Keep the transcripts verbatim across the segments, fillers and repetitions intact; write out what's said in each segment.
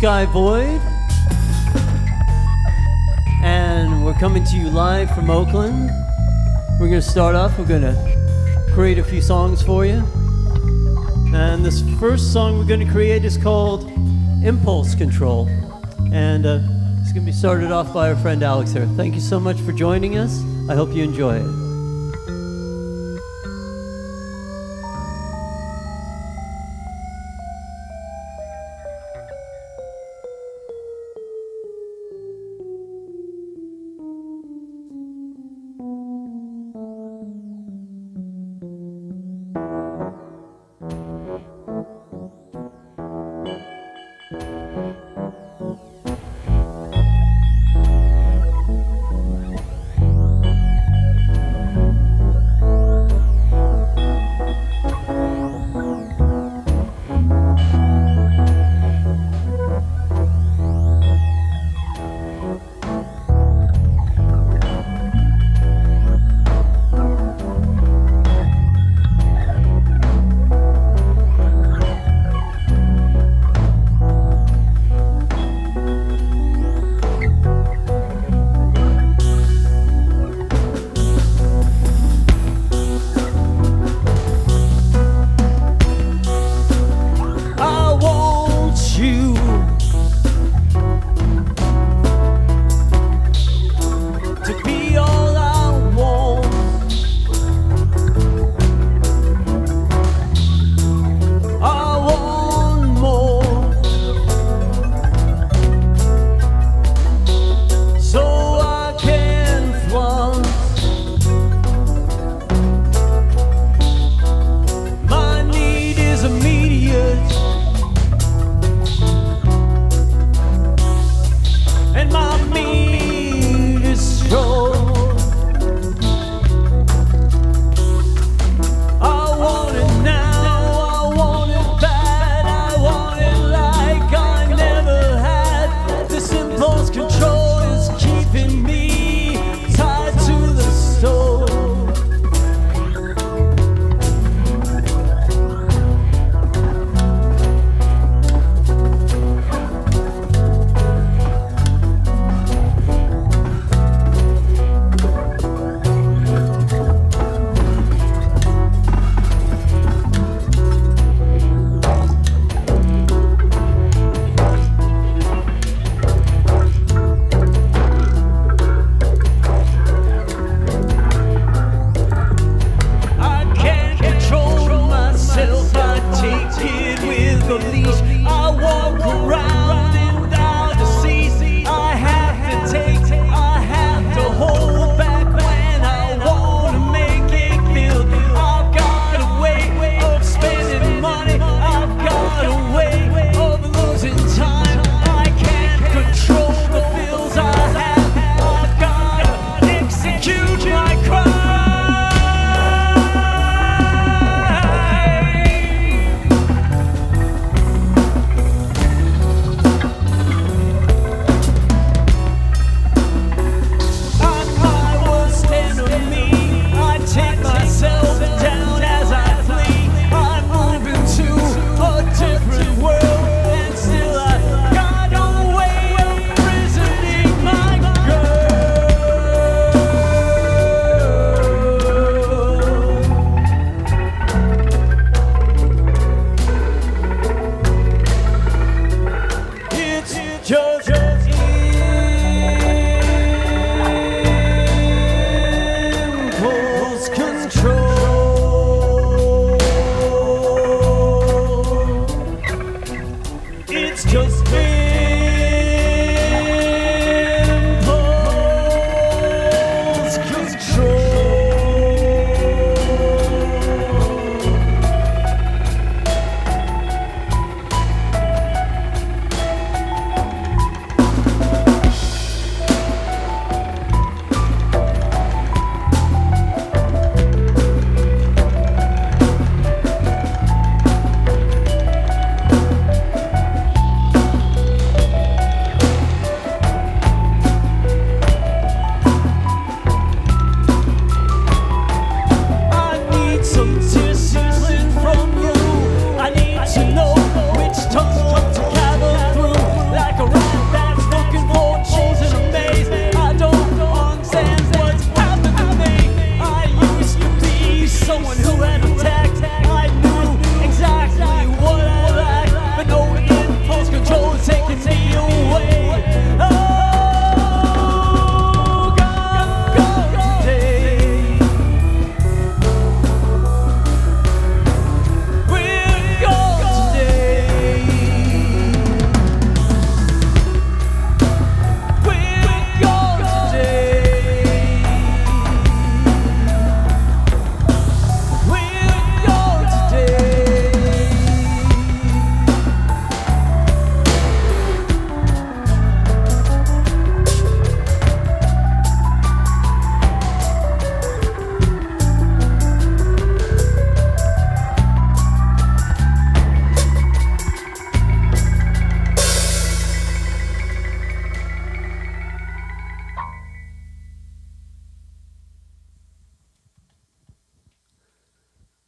Sky Void, and we're coming to you live from Oakland. We're going to start off, we're going to create a few songs for you, and this first song we're going to create is called Impulse Control, and uh, it's going to be started off by our friend Alex here. Thank you so much for joining us. I hope you enjoy it.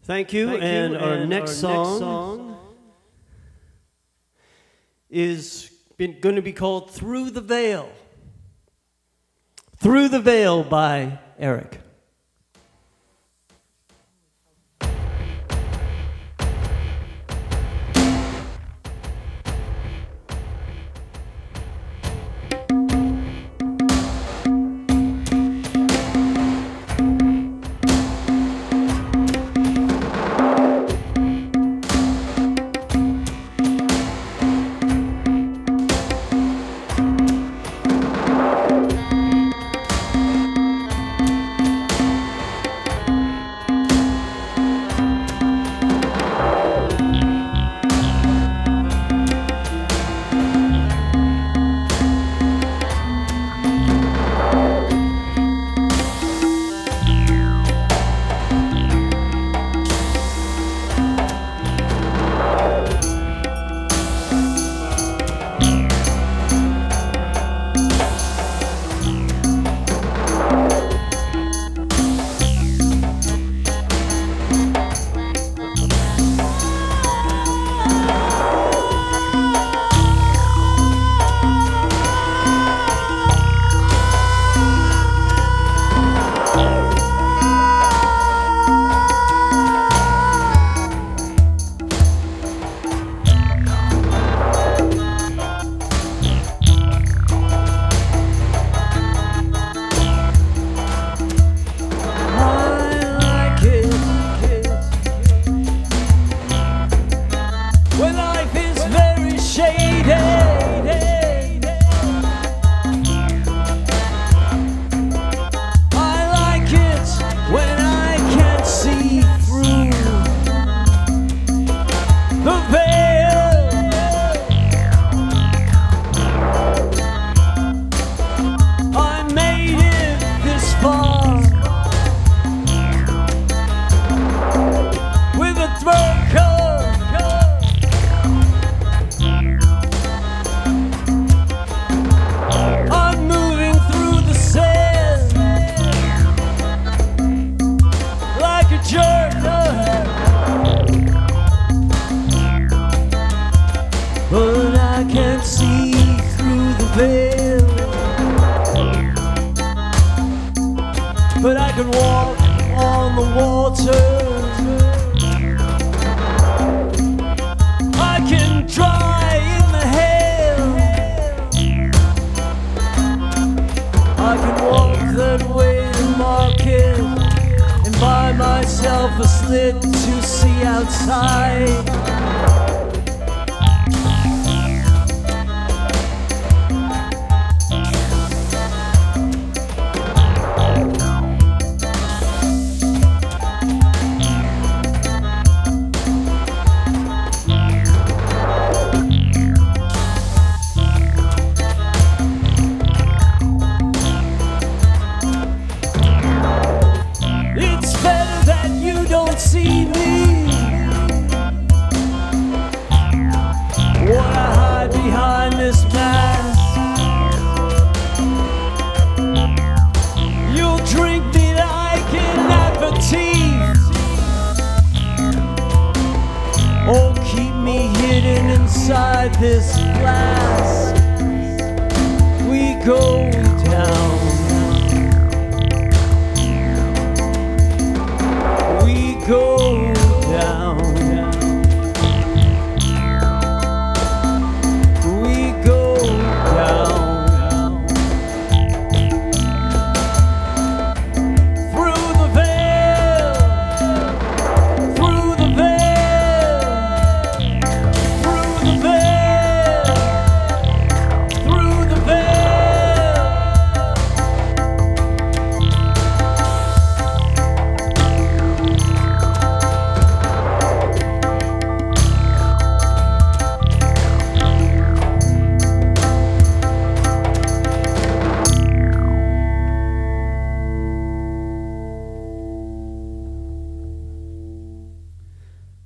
Thank you. Thank and, you. Our, and next our next song is going to be called Through the Veil. Through the Veil by Eric.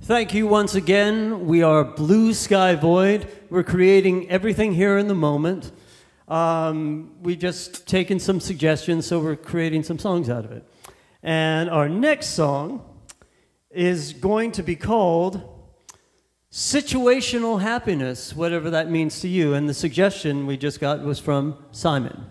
Thank you once again. We are Blue Sky Void. We're creating everything here in the moment. Um, we've just taken some suggestions, so we're creating some songs out of it. And our next song is going to be called situational happiness, whatever that means to you. And the suggestion we just got was from Simon.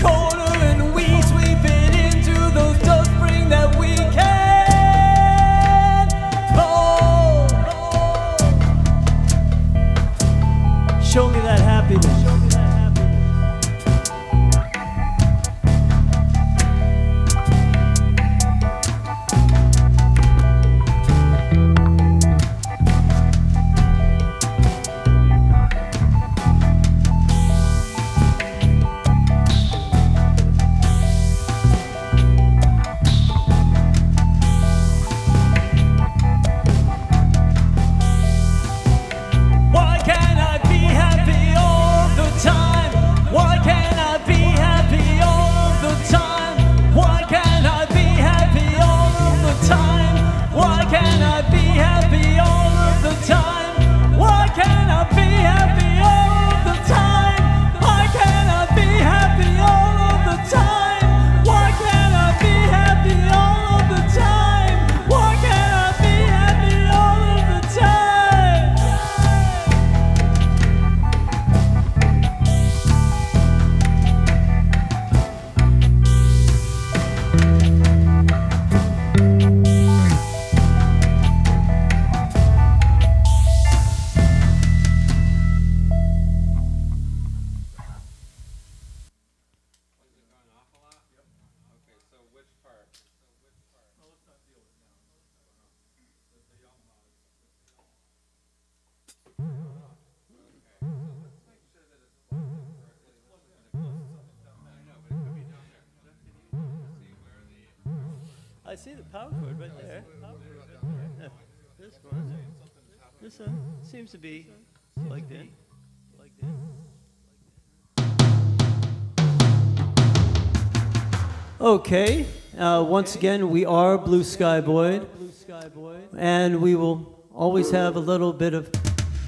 Corner and we sweep it into the dust, bring that we can. I see the power cord right there. Yeah. This one. This one seems to be plugged in. Plugged in. Okay. Uh, once again, we are Blue Sky Void, and we will always have a little bit of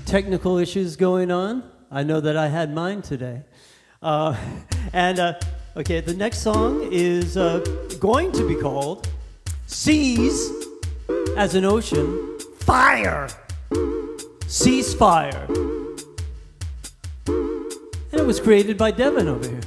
technical issues going on. I know that I had mine today. Uh, and uh, okay, the next song is uh, going to be called "Seas as an Ocean Fire." Ceasefire. And it was created by Devin over here.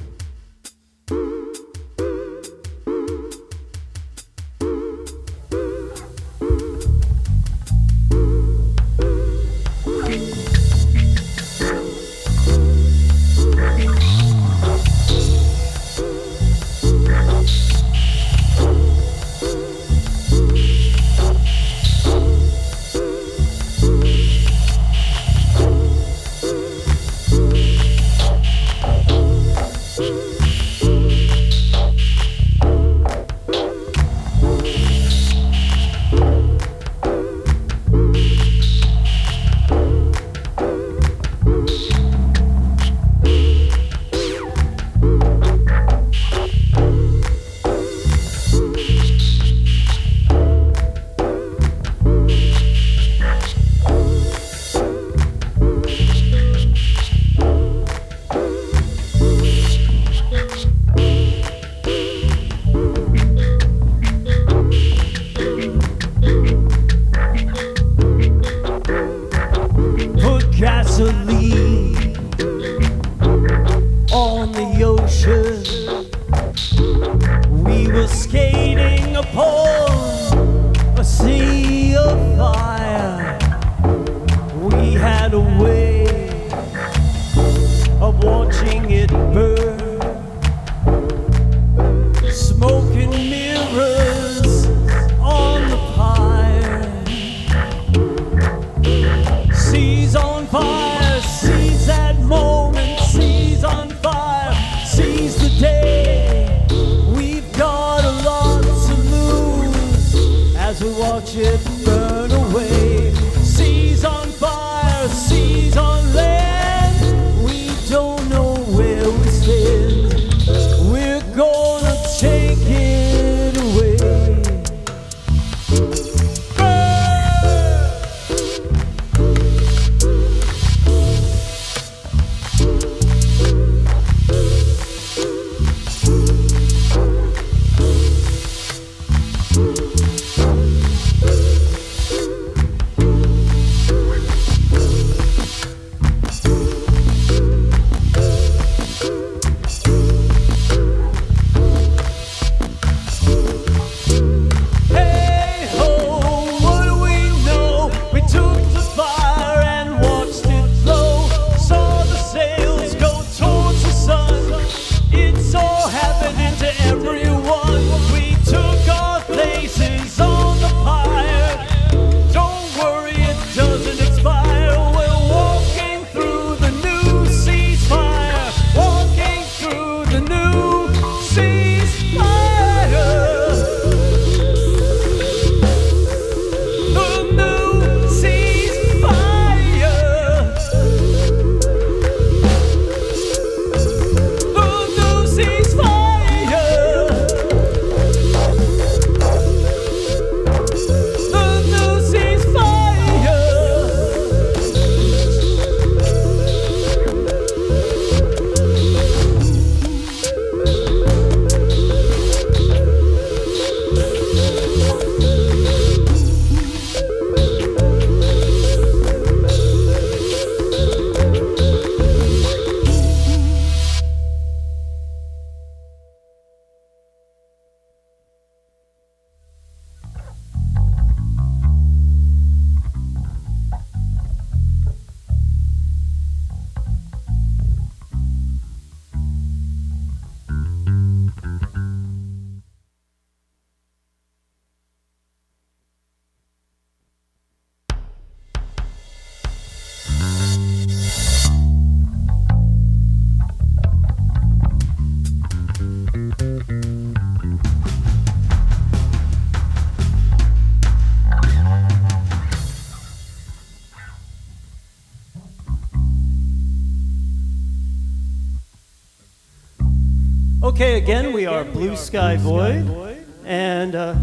Okay, again, okay, we again, are Blue, we are Sky, Blue Void, Sky Void, and uh,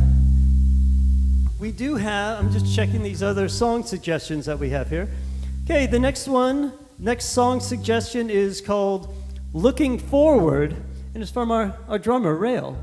we do have, I'm just checking these other song suggestions that we have here. Okay, the next one, next song suggestion is called Looking Forward, and it's from our, our drummer, Rael.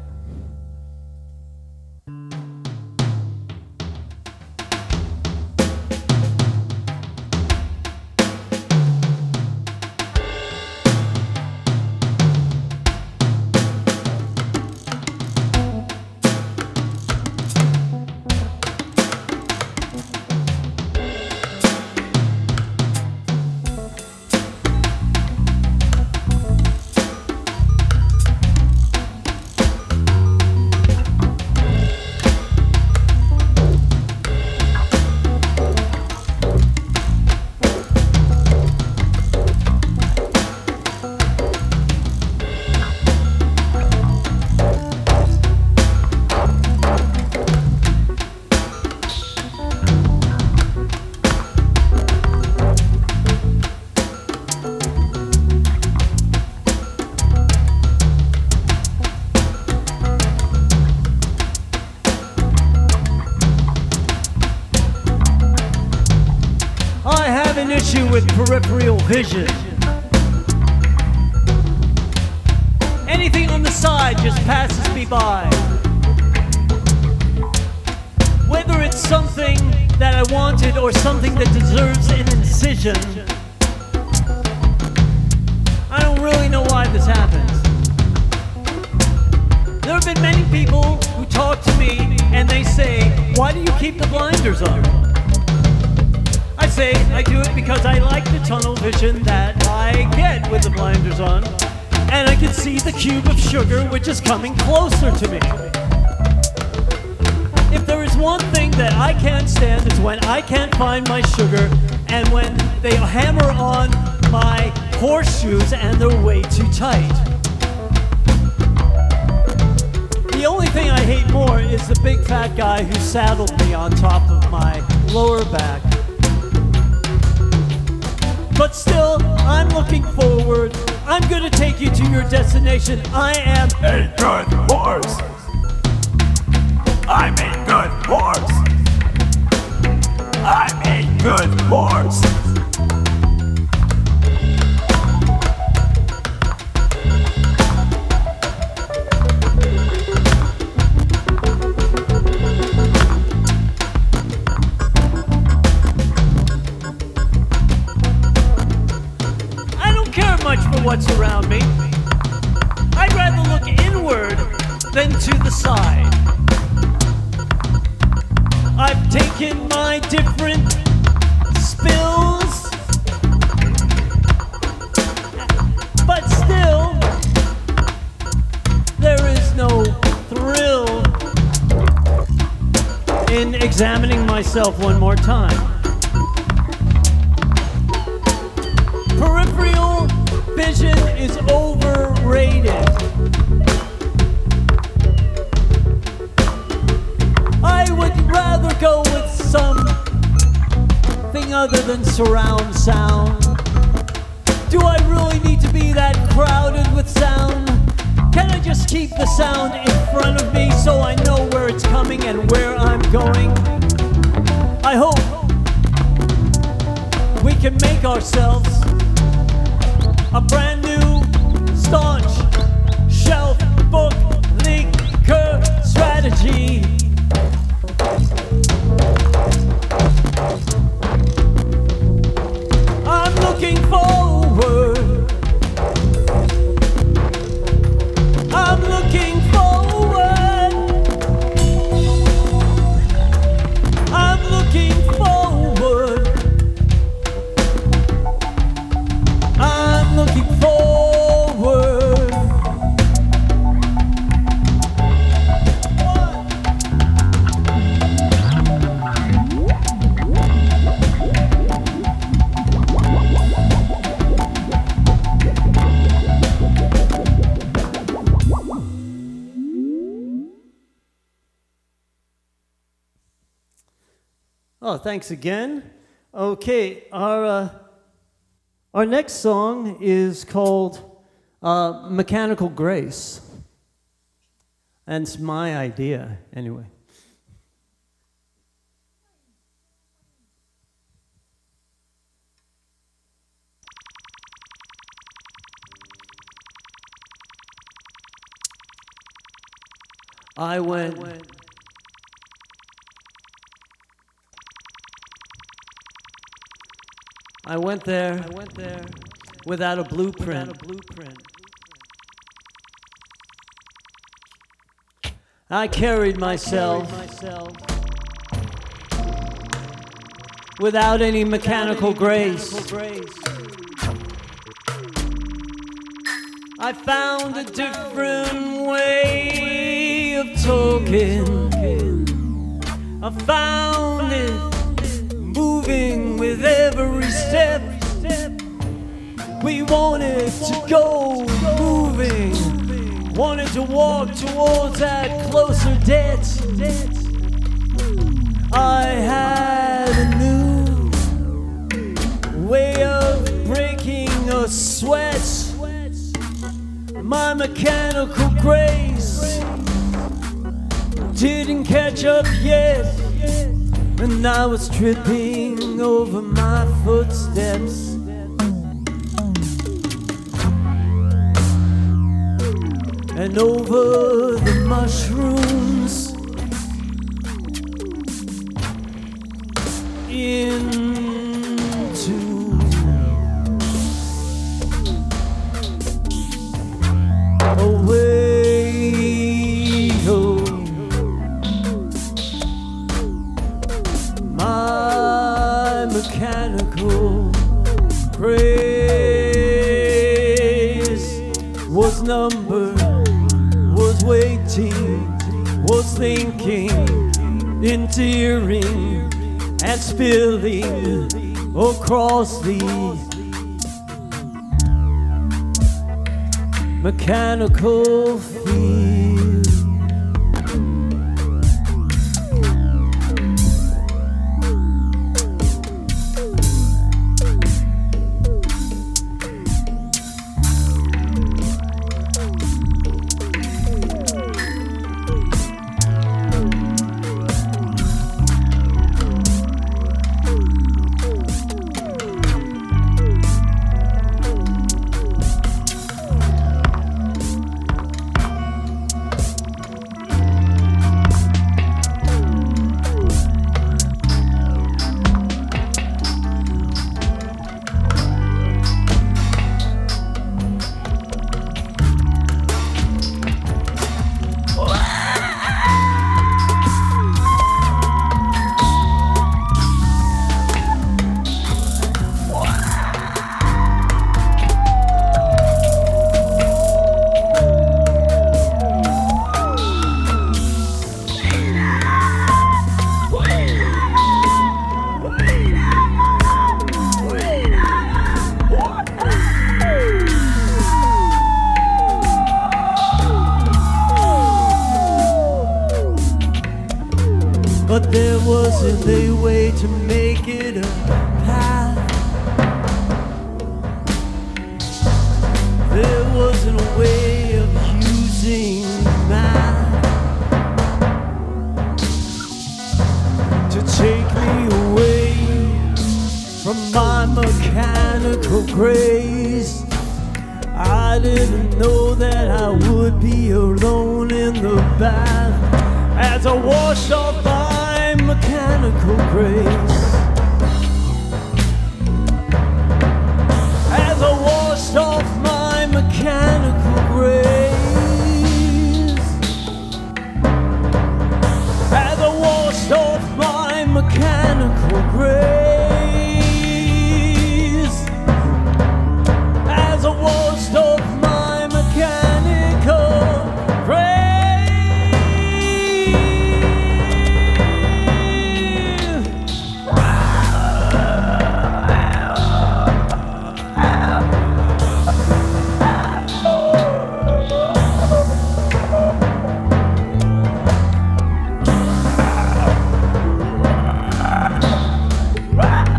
With peripheral vision. Anything on the side just passes me by. Whether it's something that I wanted or something that deserves an incision, I don't really know why this happens. There have been many people who talk to me and they say, "Why do you keep the blinders on?" I say I do it because I like the tunnel vision that I get with the blinders on, and I can see the cube of sugar which is coming closer to me. If there is one thing that I can't stand, it's when I can't find my sugar and when they hammer on my horseshoes and they're way too tight. The only thing I hate more is the big fat guy who saddled me on top of my lower back. But still, I'm looking forward. I'm gonna take you to your destination. I am a good horse. I'm a good horse. I'm a good horse. What's around me. I'd rather look inward than to the side. I've taken my different spills, but still, there is no thrill in examining myself one more time. Vision is overrated. I would rather go with something other than surround sound. Do I really need to be that crowded with sound? Can I just keep the sound in front of me so I know where it's coming and where I'm going? I hope we can make ourselves a brand new, staunch, shelf, book, liquor strategy. I'm looking forward. I'm looking forward. I'm looking forward. Looking forward. Oh, thanks again. Okay, our uh, Our next song is called uh, Mechanical Grace. And it's my idea, anyway. I went... I went. I went there, I went there without a blueprint. Without a blueprint. I carried myself, I carried myself without any mechanical, without any mechanical grace. grace. I found a different way of talking. I found it moving with every step. We wanted to go moving. Wanted to walk towards that closer debt. I had a new way of breaking a sweat. My mechanical grace didn't catch up yet, and I was tripping over my footsteps. And over the mushrooms into away home, my mechanical praise was numbered. Waiting, was thinking, endearing, and spilling across the mechanical field.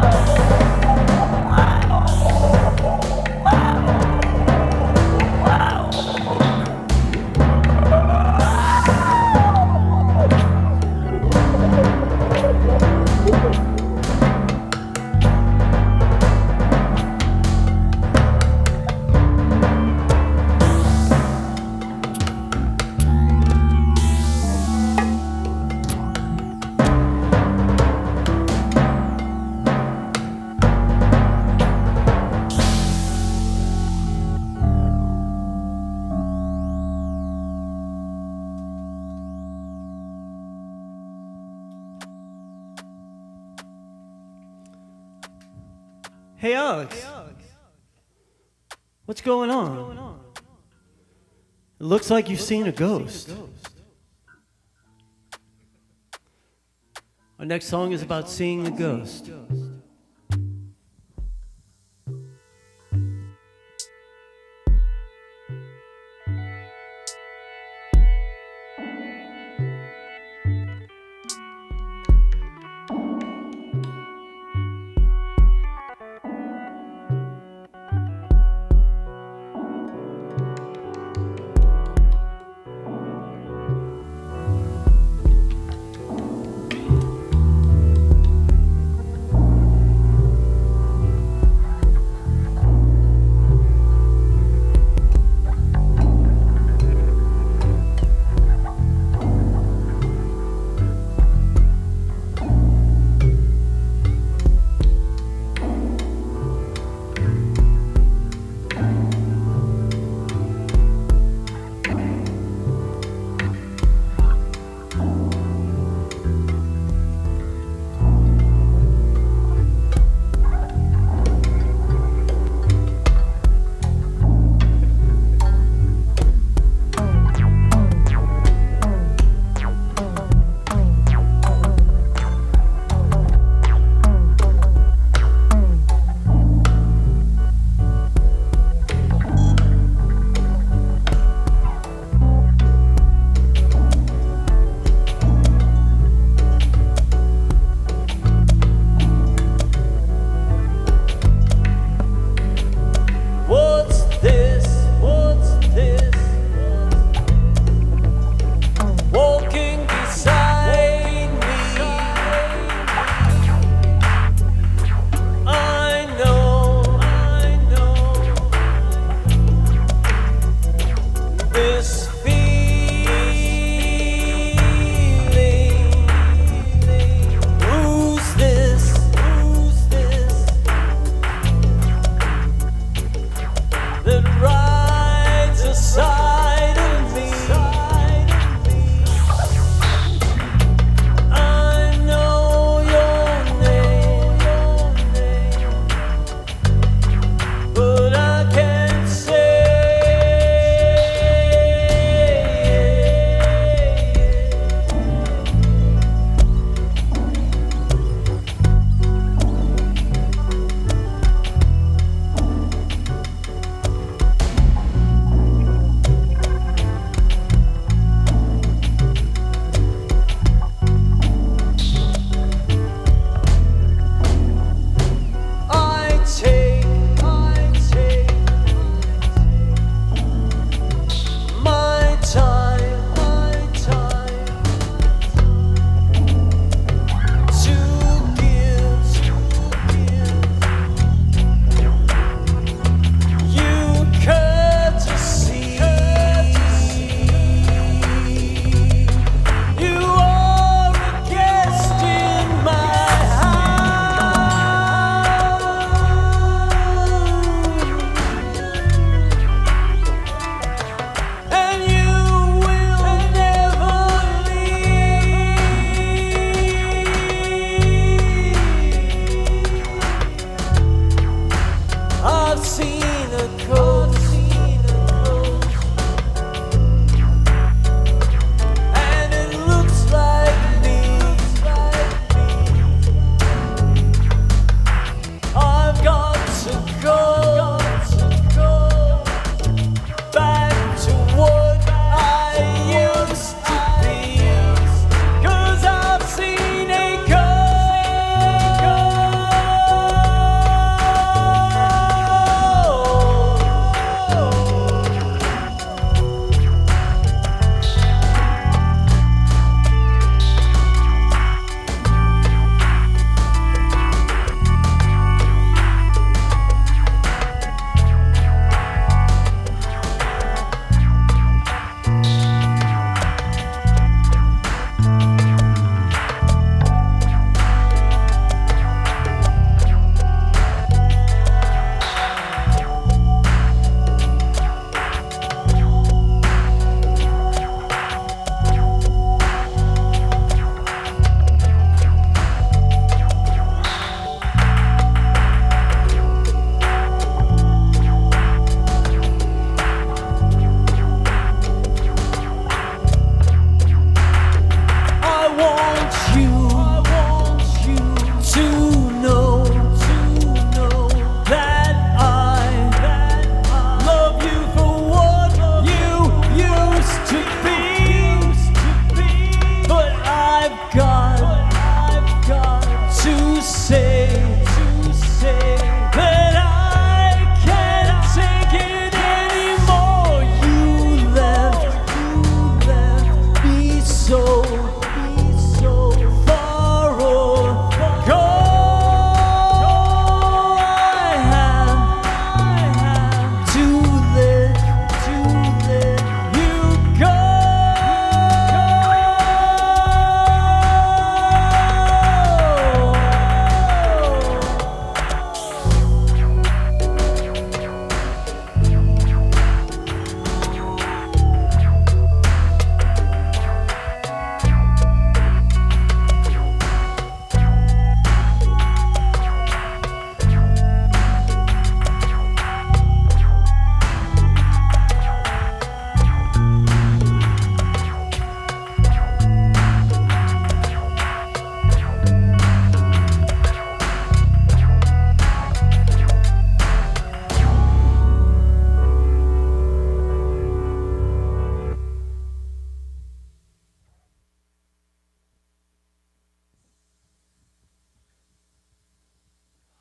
Oh! Hey Alex. Hey Alex. What's going on? What's going on? It looks like you've looks seen, like a you've seen a ghost. Our next song is about seeing a ghost. Thank you.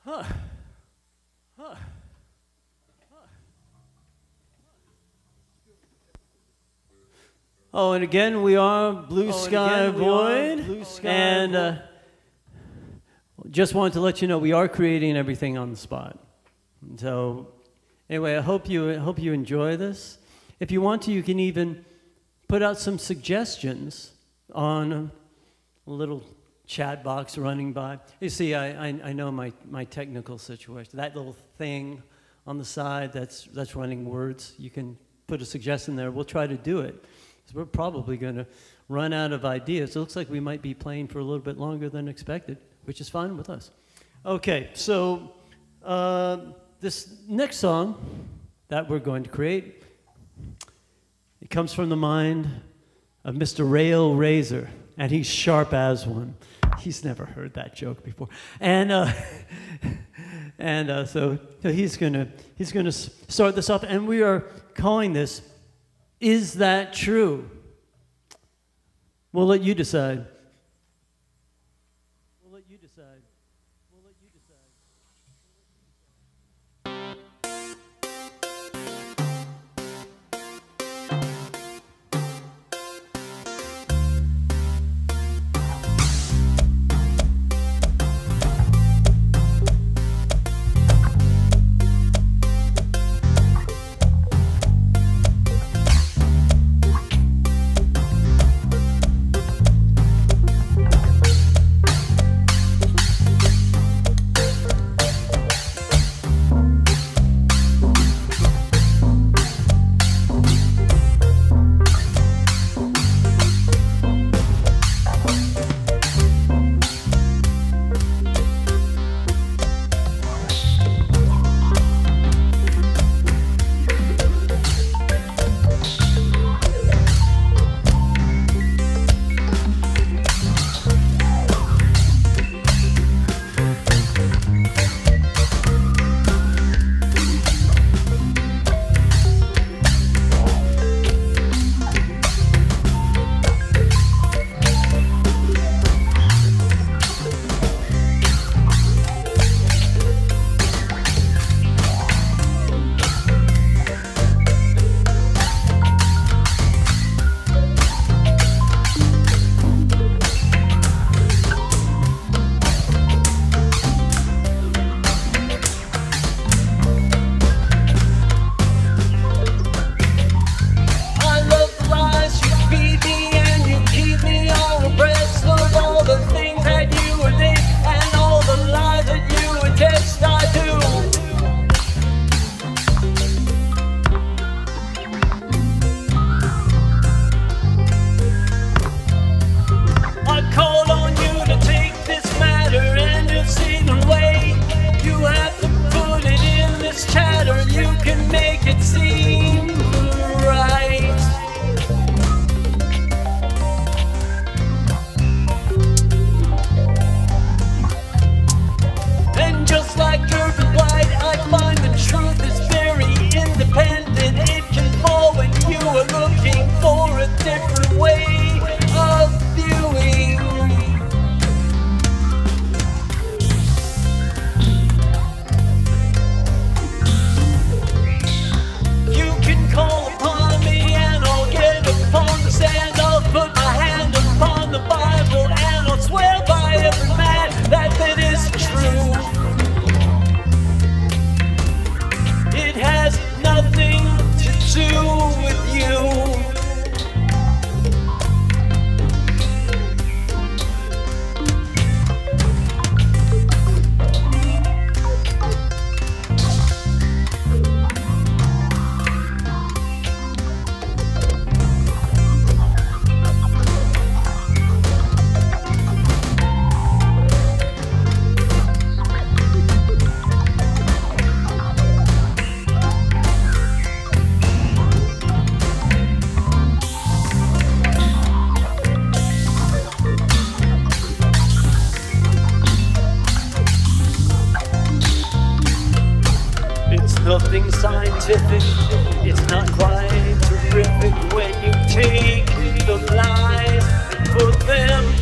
Huh. Huh. Oh, and again, we are Blue oh, Sky again, Void. Blue Sky and uh, just wanted to let you know we are creating everything on the spot. So anyway, I hope you, I hope you enjoy this. If you want to, you can even put out some suggestions on a little chat box running by. You see, I, I, I know my, my technical situation. That little thing on the side that's, that's running words, you can put a suggestion there. We'll try to do it. So we're probably going to run out of ideas. It looks like we might be playing for a little bit longer than expected, which is fine with us. Okay, so uh, this next song that we're going to create, it comes from the mind of Mister Rael Razor, and he's sharp as one. He's never heard that joke before. And, uh, and uh, so, so he's going he's going to start this up, and we are calling this Is That True? We'll let you decide. We'll let you decide. We'll let you decide. Them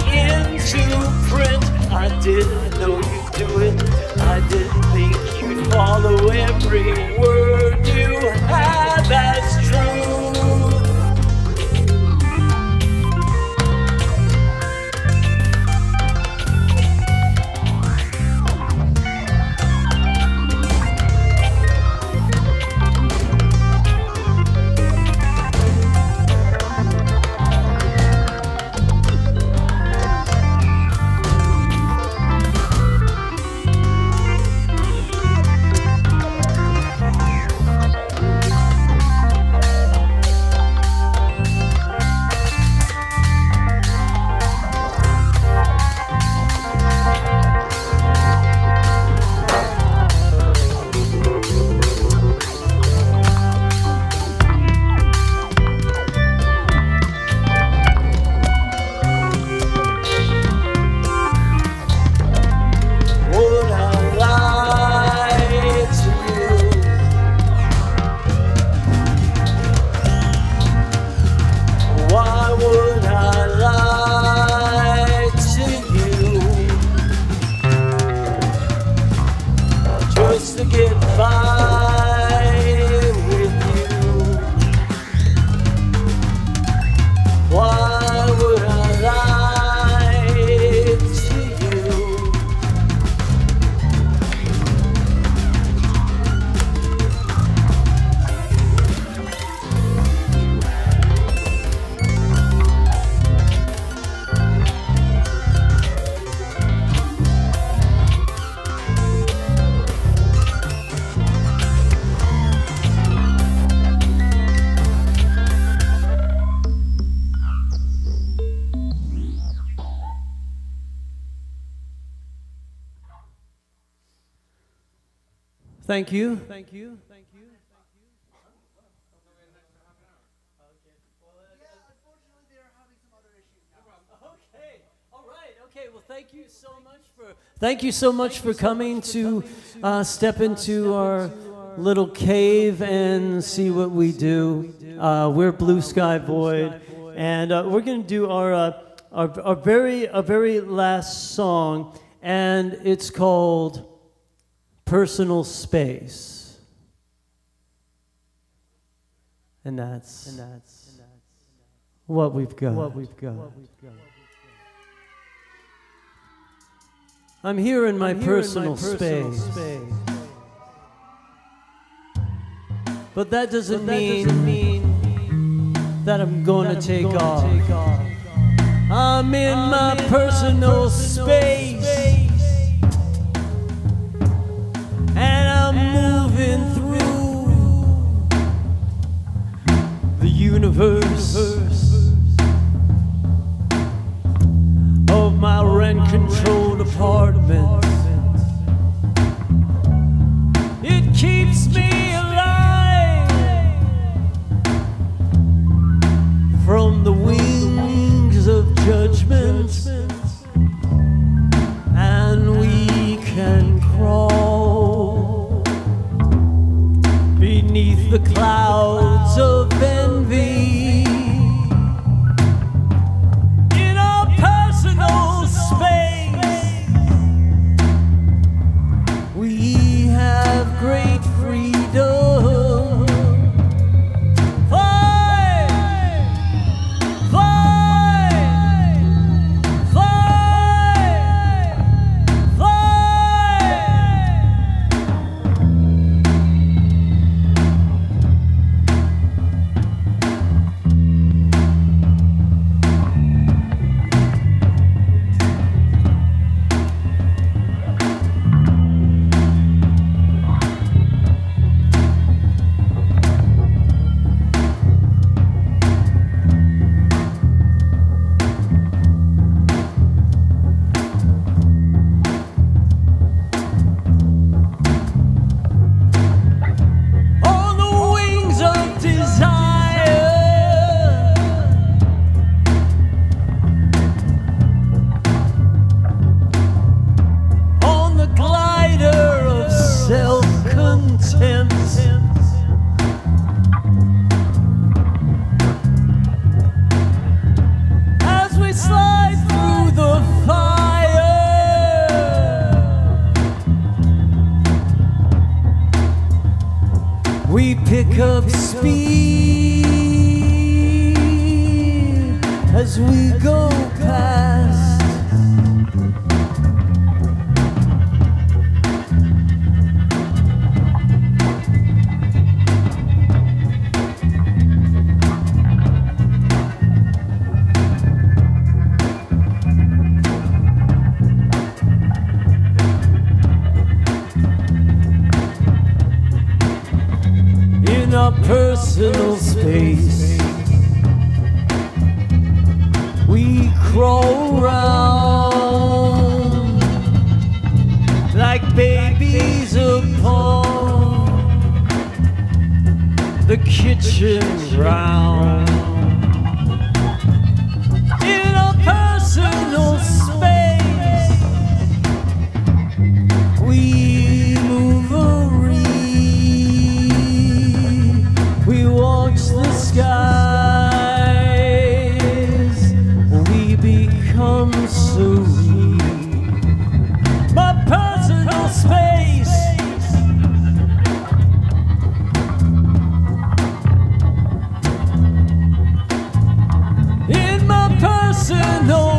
into print. I didn't know you'd do it. I didn't Follow every word you have as Thank you. Thank you. Thank you. Thank you. Yeah, unfortunately, they are having some other issues now. Okay. All right. Okay. Well, thank you so much for thank you so much for coming to uh, step into our little cave and see what we do. Uh, we're Blue Sky Void, and uh, we're going to do our, uh, our our very our very last song, and it's called Personal Space. And that's, and that's, and that's, and that's what we've got. What we've got. What we've got. I'm here in my, I'm personal, here in my personal space. space. But that doesn't, but that mean, doesn't mean that I'm going that to take, going off. take off. I'm in, I'm my, in personal my personal space. space. And I'm moving through the universe of my rent-controlled apartment. It keeps me alive from the wings of judgment, and we can crawl beneath the clouds of envy. In our personal space, we have great freedom. Fly! Fly! Fly! Fly! we pick, we up, pick speed up speed as we as go we past. Personal space, we crawl around like babies upon the kitchen round. In a personal space, we move around. The skies, we become so weak. My personal space, in my personal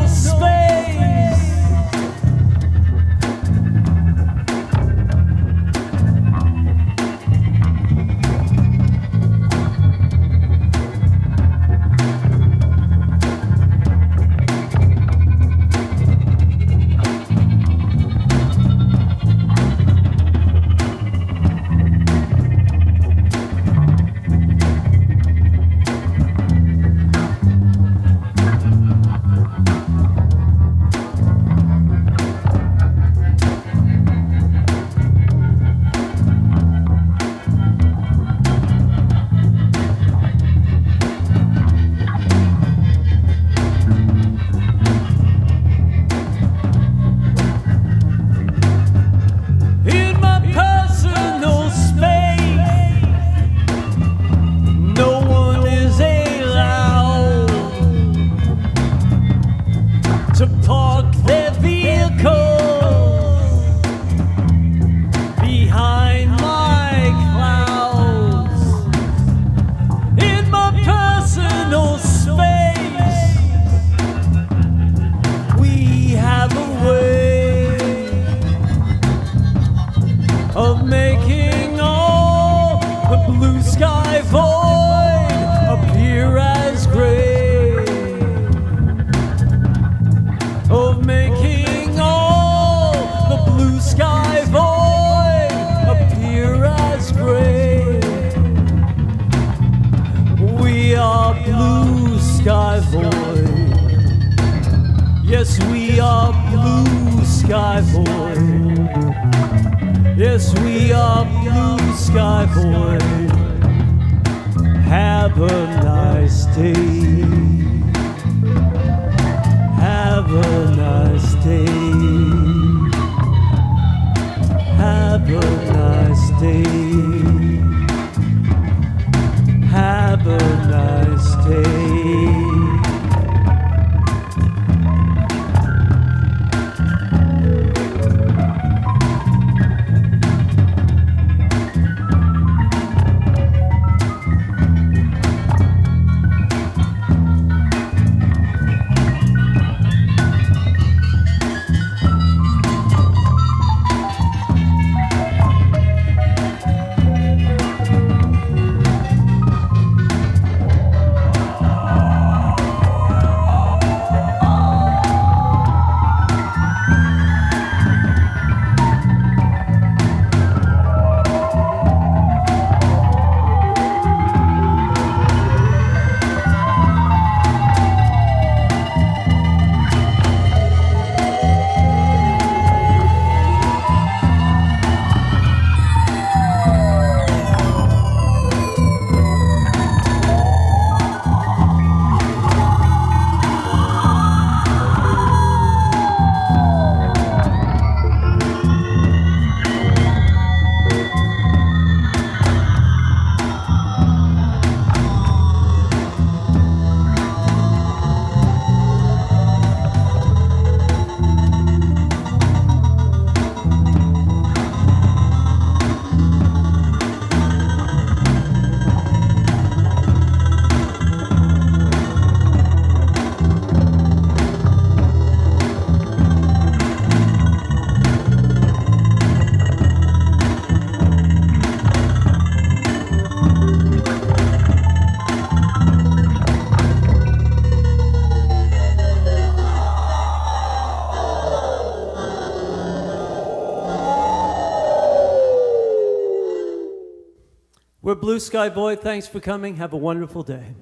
We're Blue Sky Void. Thanks for coming. Have a wonderful day.